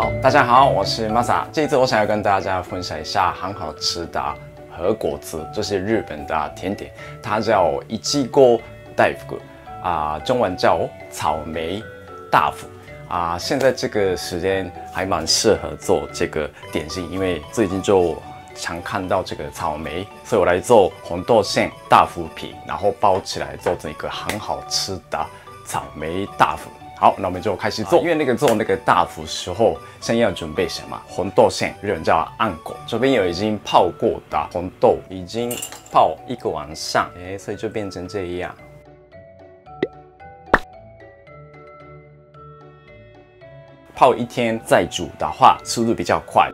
好，大家好，我是 Masa。这一次我想要跟大家分享一下很好吃的和果子，这是日本的甜点，它叫いちご大福中文叫草莓大福现在这个时间还蛮适合做这个点心，因为最近就常看到这个草莓，所以我来做红豆馅大福皮，然后包起来做成一个很好吃的草莓大福。 好，那我们就开始做。因为做那个大福时候，先要准备什么？红豆馅，日本叫あんこ。这边有已经泡过的红豆，已经泡一个晚上，所以就变成这样。泡一天再煮的话，速度比较快。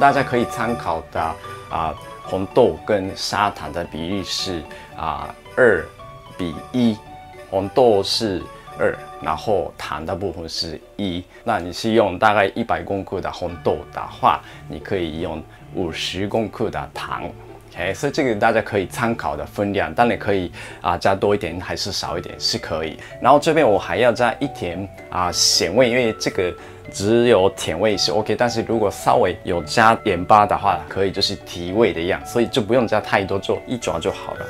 大家可以参考的红豆跟砂糖的比例是2:1，红豆是2，然后糖的部分是1。那你是用大概100公克的红豆的话，你可以用50公克的糖。 OK， 所以这个大家可以参考的分量，当然可以加多一点还是少一点是可以。然后这边我还要加一点咸味，因为这个只有甜味是 OK， 但是如果稍微有加盐巴的话，可以就是提味的样，所以就不用加太多，就一抓就好了。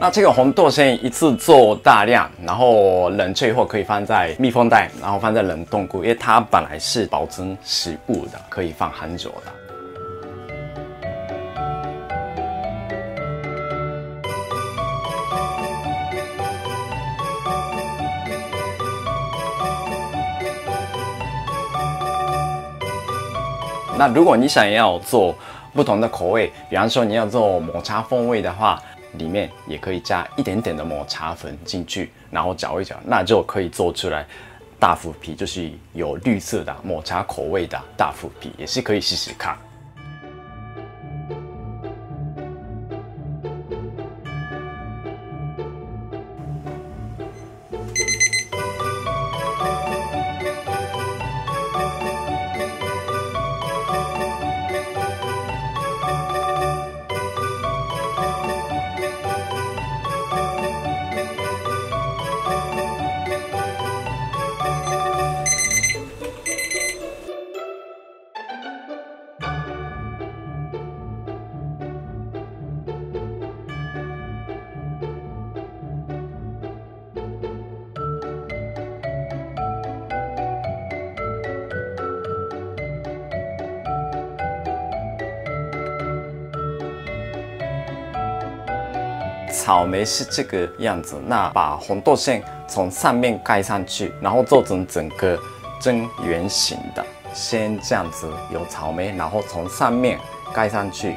那这个红豆馅一次做大量，然后冷却后可以放在密封袋，然后放在冷冻库，因为它本来是保存食物的，可以放很久的。 那如果你想要做不同的口味，比方说你要做抹茶风味的话，里面也可以加一点点的抹茶粉进去，然后搅一搅，那就可以做出来大福皮，就是有绿色的抹茶口味的大福皮，也是可以试试看。 草莓是这个样子，那把红豆馅从上面盖上去，然后做成整个正圆形的。先这样子有草莓，然后从上面盖上去。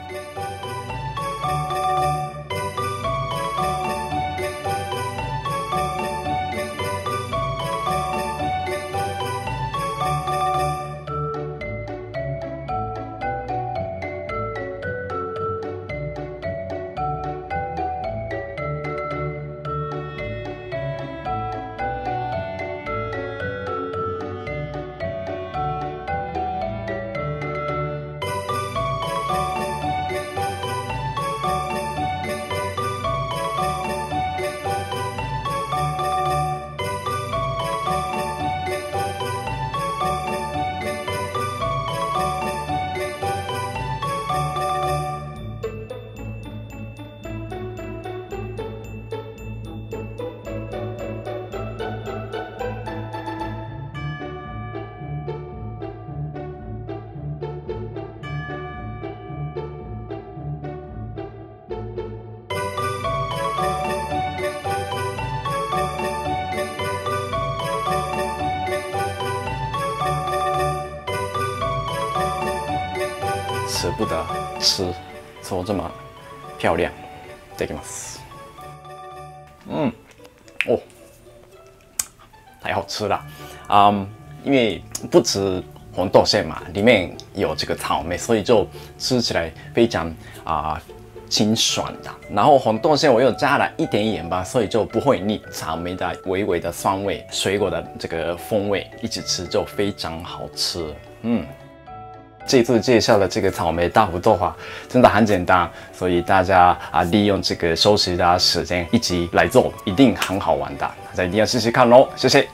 舍不得吃，说这么漂亮，いただきます。嗯，哦，太好吃了。因为不止红豆馅嘛，里面有这个草莓，所以就吃起来非常清爽的。然后红豆馅我又加了一点盐巴，所以就不会腻。草莓的微微的酸味，水果的这个风味，一起吃就非常好吃。嗯。 这次介绍的这个草莓大福豆花真的很简单，所以大家利用这个休息的时间一起来做，一定很好玩的，大家一定要试试看喽！谢谢。